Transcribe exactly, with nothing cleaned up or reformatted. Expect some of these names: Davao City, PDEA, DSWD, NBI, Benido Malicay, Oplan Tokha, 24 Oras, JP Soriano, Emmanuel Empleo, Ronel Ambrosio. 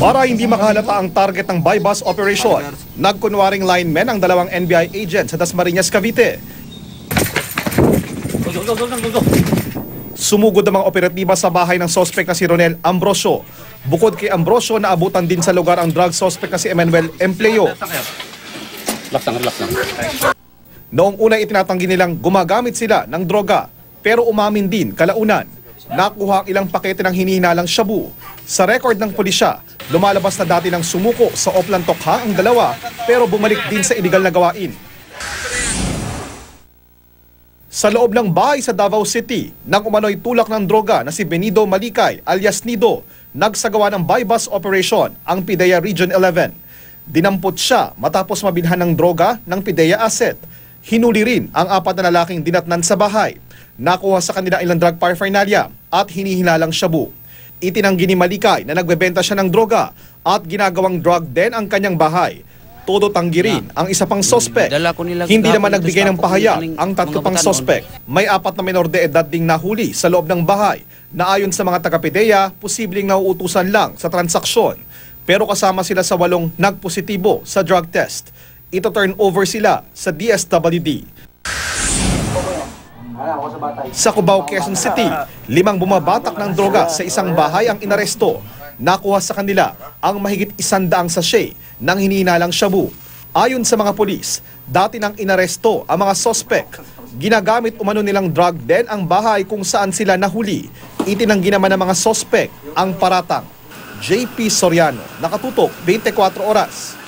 Para hindi makahalata ang target ng bypass operation, nagkunwaring linemen ang dalawang N B I agent sa Dasmariñas, Cavite. Sumugod ang mga operatiba sa bahay ng sospek na si Ronel Ambrosio. Bukod kay Ambrosio, naabutan din sa lugar ang drug sospek na si Emmanuel Empleo. Noong una itinatanggi nilang gumagamit sila ng droga, pero umamin din kalaunan. Nakuha ang ilang pakete ng hinihinalang shabu. Sa record ng pulisya, lumalabas na dati ng sumuko sa Oplan Tokha ang dalawa, pero bumalik din sa iligal na gawain. Sa loob ng bahay sa Davao City, nang umano'y tulak ng droga na si Benido Malicay alias Nido, nagsagawa ng bypass operation ang P D E A Region eleven. Dinampot siya matapos mabilhan ng droga ng P D E A asset. Hinuli rin ang apat na lalaking dinatnan sa bahay. Nakuha sa kanila ilang drug paraphernalia at hinihinalang shabu. Itinanggi ni Malicay na nagbebenta siya ng droga at ginagawang drug den ang kanyang bahay. Todo tanggi rin ang isa pang sospek. Hindi naman nagbigay ng pahayag ang tatlo pang sospek. May apat na menor de edad ding nahuli sa loob ng bahay na ayon sa mga taga-P D E A, posibleng nauutusan lang sa transaksyon. Pero kasama sila sa walong nagpositibo sa drug test. Ito turn over sila sa D S W D. Sa Cubao, Quezon City, limang bumabatak ng droga sa isang bahay ang inaresto. Nakuha sa kanila ang mahigit isandaang sachet ng hinihinalang shabu. Ayon sa mga polis, dati nang inaresto ang mga sospek. Ginagamit umano nilang drug den ang bahay kung saan sila nahuli. Itinanggi naman ng mga sospek ang paratang. J P Soriano, nakatutok, twenty-four Oras.